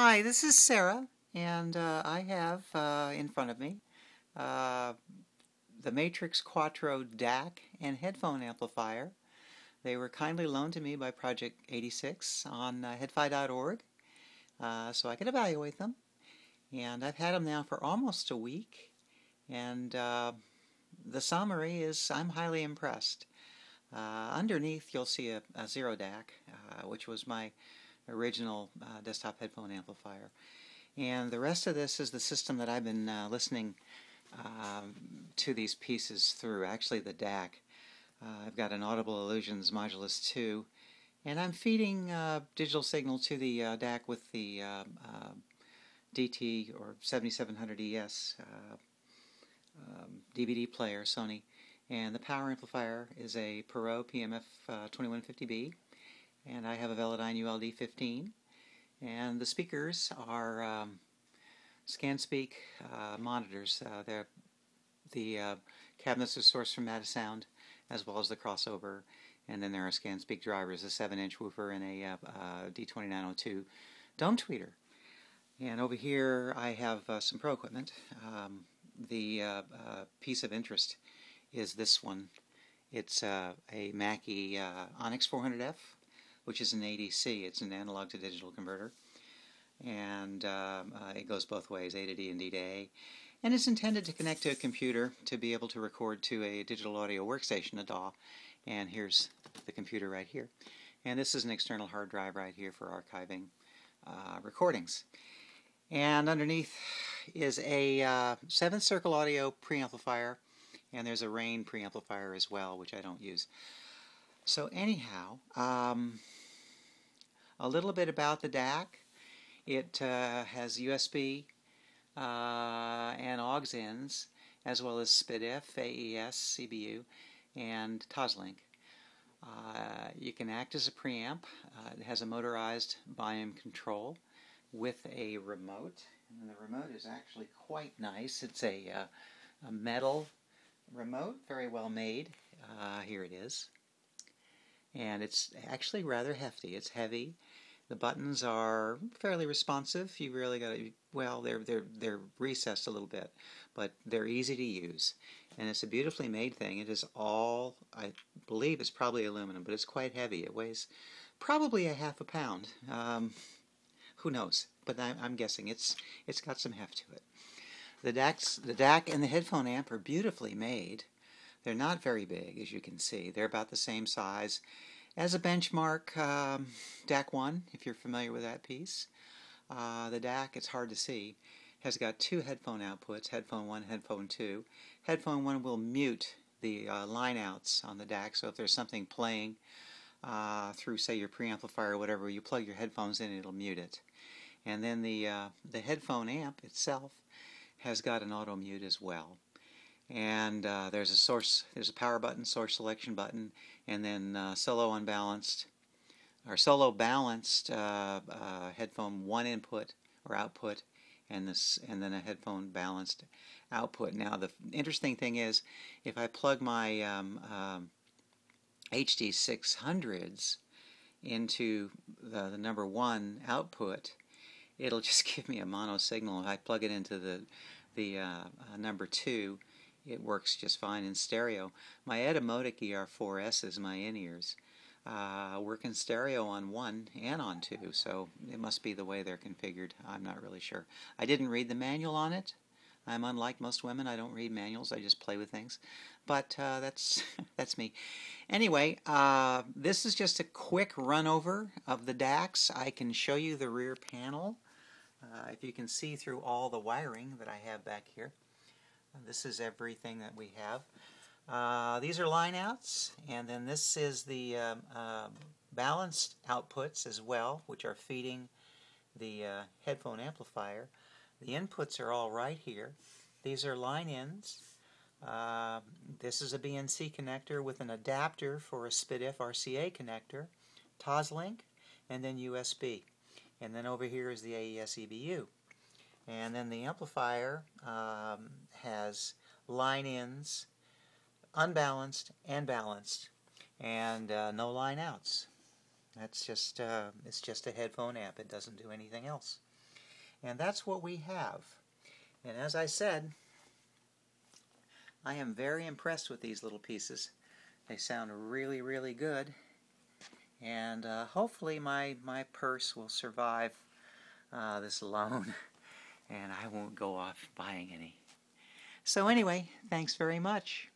Hi, this is Sarah, and I have in front of me the Matrix Quattro DAC and headphone amplifier. They were kindly loaned to me by Project 86 on headfi.org, so I could evaluate them. And I've had them now for almost a week, and the summary is I'm highly impressed. Underneath you'll see a zero DAC, which was my original desktop headphone amplifier, and the rest of this is the system that I've been listening to these pieces through. Actually, the DAC. I've got an Audible Illusions Modulus 2, and I'm feeding digital signal to the DAC with the DT or 7700ES DVD player, Sony, and the power amplifier is a Perot PMF 2150B. And I have a Velodyne ULD-15, and the speakers are ScanSpeak monitors. The cabinets are sourced from Matisound, as well as the crossover, and then there are ScanSpeak drivers, a 7-inch woofer and a D2902 dome tweeter. And over here I have some Pro equipment. The piece of interest is this one. It's a Mackie Onyx 400F, which is an ADC. It's an analog to digital converter, and it goes both ways, A to D and D to A, and it's intended to connect to a computer to be able to record to a digital audio workstation, a DAW, and here's the computer right here. And this is an external hard drive right here for archiving recordings. And underneath is a Seventh Circle Audio preamplifier, and there's a RAIN preamplifier as well, which I don't use. So anyhow, a little bit about the DAC. It has USB and aux ins, as well as SPDIF, AES, CBU, and Toslink. You can act as a preamp. It has a motorized volume control with a remote, and the remote is actually quite nice. It's a metal remote, very well made. Here it is. And it's actually rather hefty. It's heavy. The buttons are fairly responsive. You really got to, well, they're recessed a little bit, but they're easy to use. And it's a beautifully made thing. It is all, I believe it's probably aluminum, but it's quite heavy. It weighs probably a half a pound. Who knows? But I'm guessing it's got some heft to it. The DAC and the headphone amp are beautifully made. They're not very big, as you can see. They're about the same size as a benchmark DAC-1, if you're familiar with that piece. The DAC, it's hard to see, has got two headphone outputs, headphone 1, headphone 2. Headphone 1 will mute the line-outs on the DAC, so if there's something playing through, say, your preamplifier or whatever, you plug your headphones in, it'll mute it. And then the headphone amp itself has got an auto-mute as well. And there's a source, there's a power button, source selection button, and then solo unbalanced or solo balanced headphone one input or output, and this, and then a headphone balanced output. Now the interesting thing is, if I plug my HD600s into the number one output, it'll just give me a mono signal. If I plug it into the number two, it works just fine in stereo. My Etymotic ER4S is my in-ears. Work in stereo on one and on two, so it must be the way they're configured. I'm not really sure. I didn't read the manual on it. I'm unlike most women. I don't read manuals. I just play with things. But that's me. Anyway, this is just a quick run over of the DACs. I can show you the rear panel. If you can see through all the wiring that I have back here. This is everything that we have. These are lineouts, and then this is the balanced outputs as well, which are feeding the headphone amplifier. The inputs are all right here. These are line ins. This is a BNC connector with an adapter for a SPDIF RCA connector, Toslink, and then USB. And then over here is the AES EBU. And then the amplifier has line-ins, unbalanced and balanced, and no line-outs. That's just it's just a headphone amp. It doesn't do anything else. And that's what we have. And as I said, I am very impressed with these little pieces. They sound really, really good. And hopefully my purse will survive this loan and I won't go off buying any. So anyway, thanks very much.